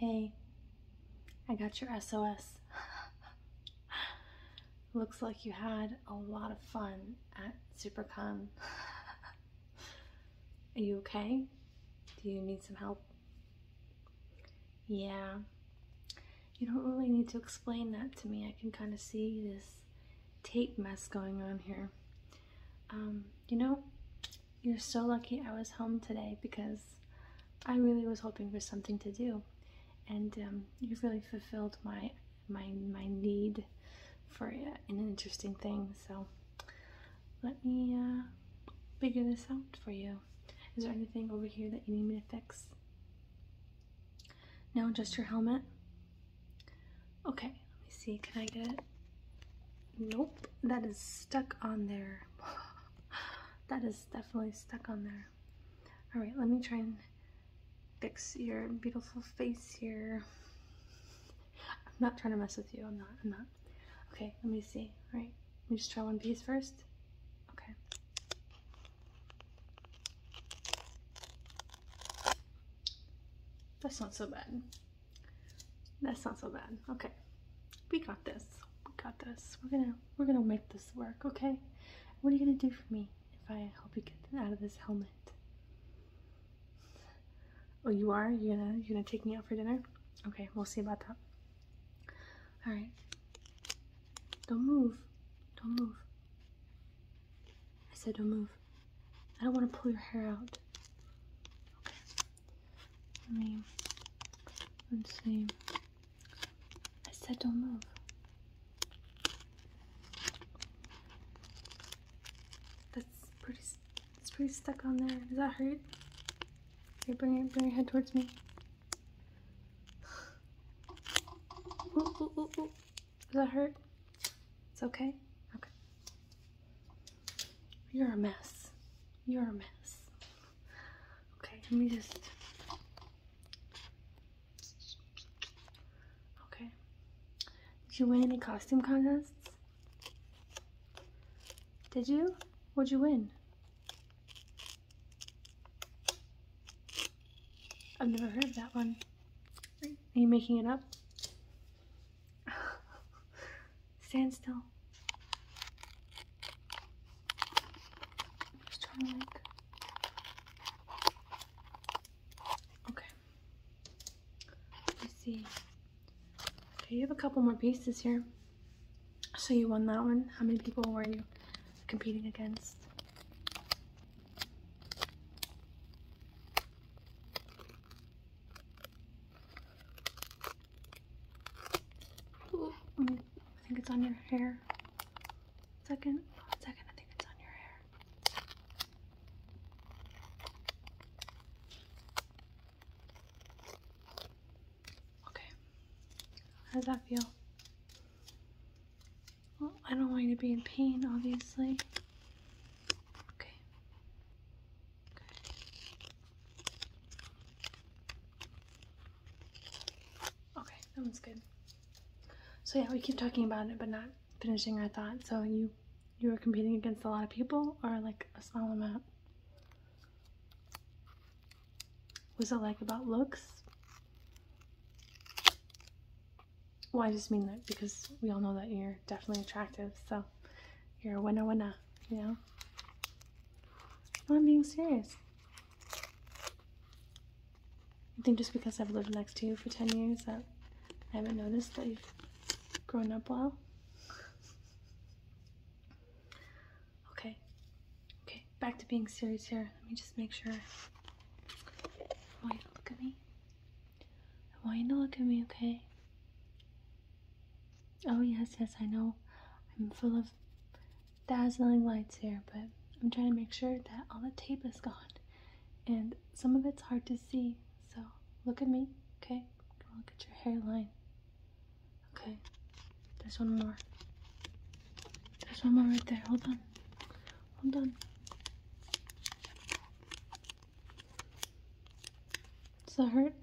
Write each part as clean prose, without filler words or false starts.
Hey, I got your SOS. Looks like you had a lot of fun at Supercon. Are you okay? Do you need some help? Yeah, you don't really need to explain that to me. I can kind of see this tape mess going on here. You know, you're so lucky I was home today because I really was hoping for something to do, and you've really fulfilled my need for an interesting thing. So let me figure this out for you. Is there anything over here that you need me to fix? No, just your helmet? Okay, let me see. Can I get it? Nope, that is stuck on there. That is definitely stuck on there. All right, let me try and fix your beautiful face here. I'm not trying to mess with you. I'm not. Okay, let me see. All right, let me just try one piece first. Okay. That's not so bad. That's not so bad. Okay, we got this. We got this. We're gonna make this work. Okay. What are you gonna do for me if I help you get out of this helmet? Oh, you are? You're gonna take me out for dinner? Okay, we'll see about that. Alright. Don't move. Don't move. I said don't move. I don't want to pull your hair out. Okay. Let's see. I said don't move. It's pretty stuck on there. Does that hurt? Bring your head towards me. Ooh, ooh, ooh, ooh. Does that hurt? It's okay? Okay. You're a mess. You're a mess. Okay, let me just... Okay. Did you win any costume contests? Did you? What'd you win? I've never heard of that one. Are you making it up? Stand still. I'm just trying to like... Okay. Let's see. Okay, you have a couple more pieces here. So you won that one. How many people were you competing against? On your hair. Second, I think it's on your hair. Okay. How does that feel? Well, I don't want you to be in pain, obviously. Okay. Okay. Okay, that one's good. So yeah, we keep talking about it, but not finishing our thought. So you were competing against a lot of people, or like a small amount? Was it like about looks? Well, I just mean that because we all know that you're definitely attractive, so you're a winner, you know? No, I'm being serious. I think just because I've lived next to you for 10 years that I haven't noticed that you've grown up well. Okay. Okay, back to being serious here. Let me just make sure. I want you to look at me. I want you to look at me, okay? Oh, yes, yes, I know. I'm full of dazzling lights here, but I'm trying to make sure that all the tape is gone. And some of it's hard to see, so look at me, okay? I'm gonna look at your hairline. Okay. There's one more. There's one more right there. Hold on. Hold on. Does that hurt?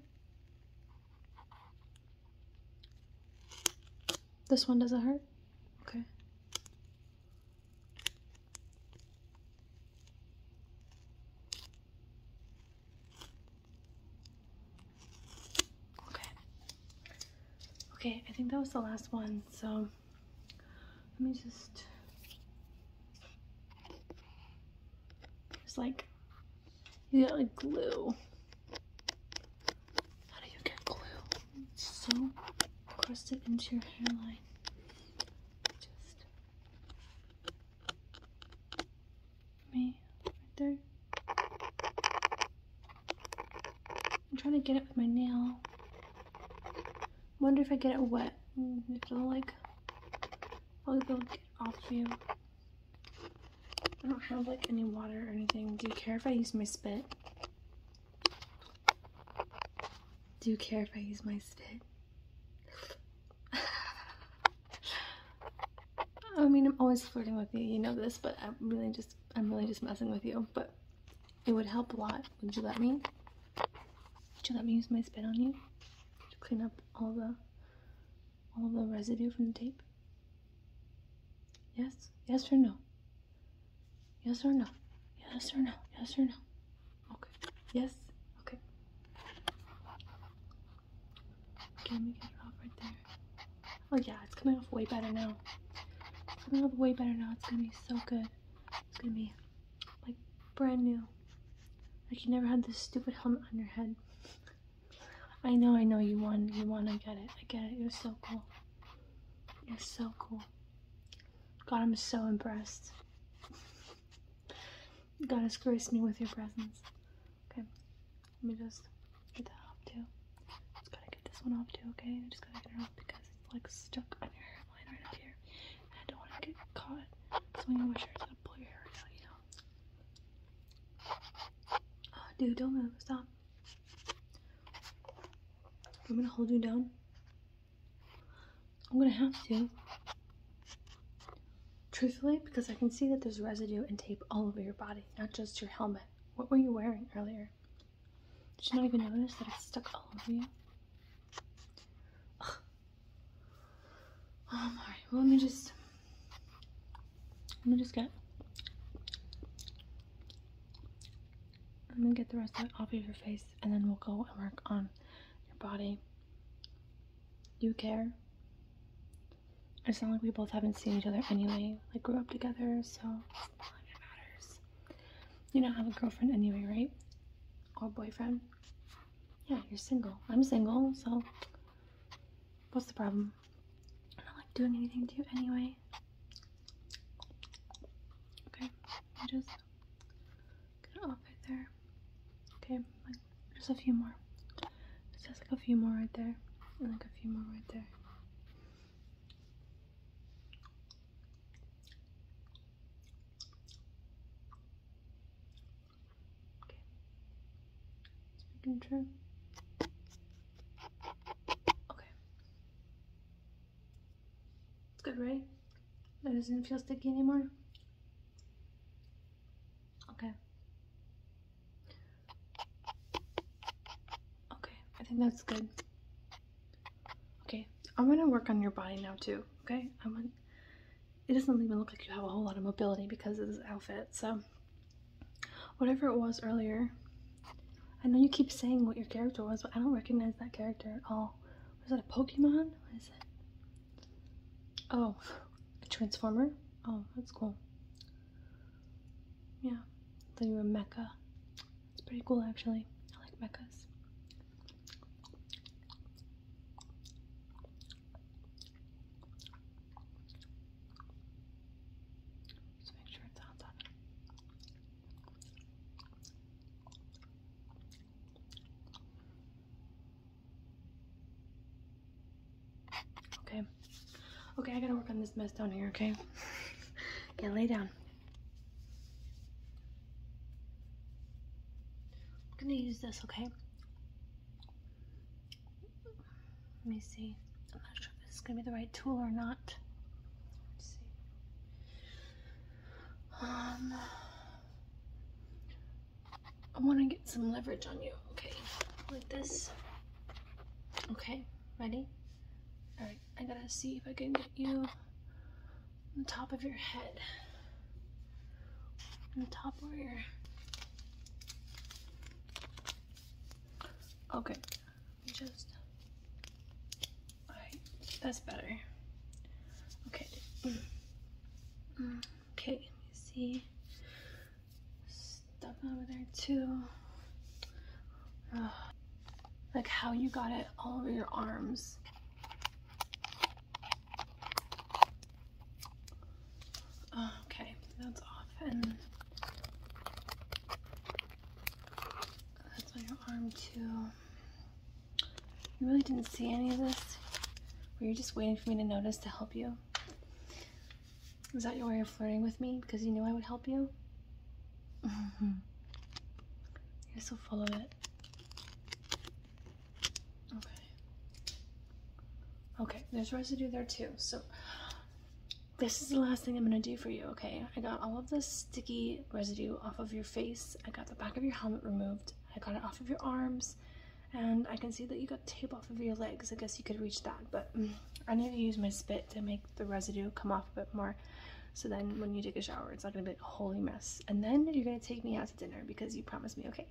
This one doesn't hurt? Okay. Okay. Okay, I think that was the last one, so let me just, there's like, you got like glue. How do you get glue? It's so crusted into your hairline. There. I'm trying to get it with my nail. Wonder if I get it wet, if it'll like, probably be able to get off of you. I don't have like any water or anything. Do you care if I use my spit? Do you care if I use my spit? I mean, I'm always flirting with you, you know this, but I'm really just messing with you, but it would help a lot. Would you let me? Would you let me use my spit on you to clean up all the residue from the tape? Yes? Yes or no? Yes or no? Yes or no? Yes or no? Okay. Yes? Okay. Okay, let me get it off right there. Oh yeah, it's coming off way better now. It's coming off way better now. It's gonna be so good. It's gonna be like brand new, like you never had this stupid helmet on your head. I know you won. I get it. You're so cool. You're so cool. God, I'm so impressed. God has graced me with your presence. Okay, let me just get that off too. Just gotta get this one off too. Okay, I just gotta get it off because it's like stuck on your hairline right up here, and I don't want to get caught. So when you wash your hair, dude, don't move. Stop. I'm gonna hold you down. I'm gonna have to. Truthfully, because I can see that there's residue and tape all over your body, not just your helmet. What were you wearing earlier? Did you not even notice that it's stuck all over you? Ugh. Alright, well, let me just get... I'm gonna get the rest of it off of your face, and then we'll go and work on your body. Do you care? It's not like we both haven't seen each other anyway. Like, grew up together, so it's not like it matters. You don't have a girlfriend anyway, right? Or boyfriend? Yeah, you're single. I'm single, so what's the problem? I'm not like doing anything to you anyway. Okay, I just get it off right there. Okay, like, just a few more. Just like a few more right there, and like a few more right there. Okay. It's freaking true. Okay. It's good, right? That doesn't feel sticky anymore? Okay. I think that's good. Okay, I'm gonna work on your body now too, okay? It doesn't even look like you have a whole lot of mobility because of this outfit, so whatever it was earlier, I know you keep saying what your character was, but I don't recognize that character at all. Was that a Pokemon? What is it? Oh, a Transformer? Oh, that's cool. Yeah, I thought you were Mecha. It's pretty cool actually. I like Mechas. Okay, I gotta work on this mess down here, okay? Okay, lay down. I'm gonna use this, okay? Let me see. I'm not sure if this is gonna be the right tool or not. Let's see. I wanna get some leverage on you, okay? Like this. Okay, ready? Alright, I gotta see if I can get you on the top of your head. On the top where you're... Okay, alright, That's better. Okay. Okay, let me see. Stuff over there too. Like how you got it all over your arms. Okay, that's off and that's on your arm too. You really didn't see any of this? Were you just waiting for me to notice to help you? Is that your way of flirting with me? Because you knew I would help you? You're so full of it. Okay, there's residue there too, so this is the last thing I'm gonna do for you, okay? I got all of this sticky residue off of your face, I got the back of your helmet removed, I got it off of your arms, and I can see that you got tape off of your legs. I guess you could reach that, but I need to use my spit to make the residue come off a bit more, so then when you take a shower, it's not gonna be like a holy mess. And then you're gonna take me out to dinner because you promised me, okay?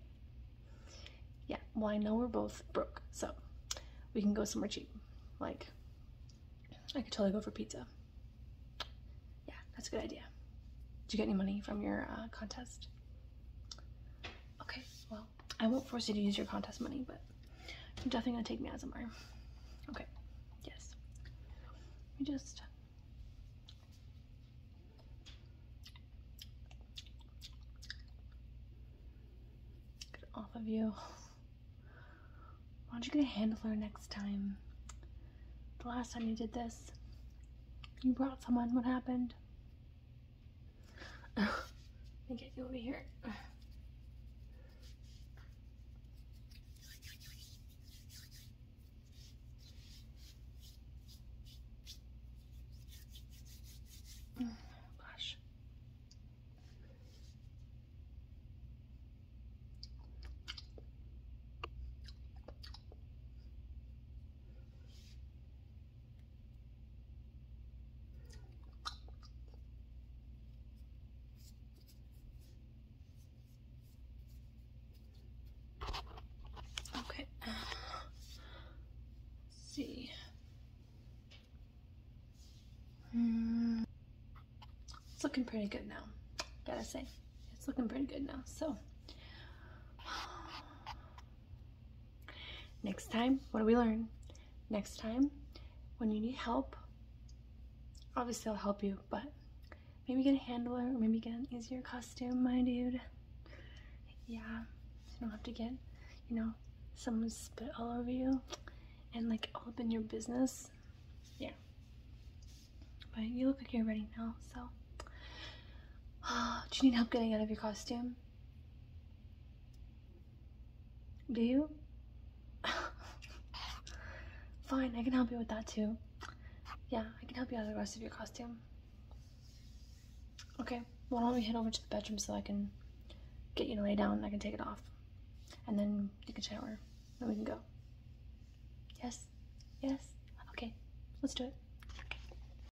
Yeah, well I know we're both broke, so we can go somewhere cheap. Like, I could totally go for pizza. Yeah, that's a good idea. Did you get any money from your contest? Okay, well, I won't force you to use your contest money, but you're definitely gonna take me out somewhere. Okay, yes. Let me just... get it off of you. Why don't you get a hand flare next time? Last time you did this, you brought someone. What happened? Let me get you over here. Gosh. Looking pretty good now, gotta say. It's looking pretty good now, so. Next time, what do we learn? Next time, when you need help, obviously I'll help you, but maybe get a handler or maybe get an easier costume, my dude. Yeah, so you don't have to get, you know, someone spit all over you and like all up in your business. Yeah. But you look like you're ready now, so. Do you need help getting out of your costume? Do you? Fine, I can help you with that too. Yeah, I can help you out of the rest of your costume. Okay, why don't we head over to the bedroom so I can get you to lay down and I can take it off. And then you can shower. Then we can go. Yes? Yes? Okay, let's do it.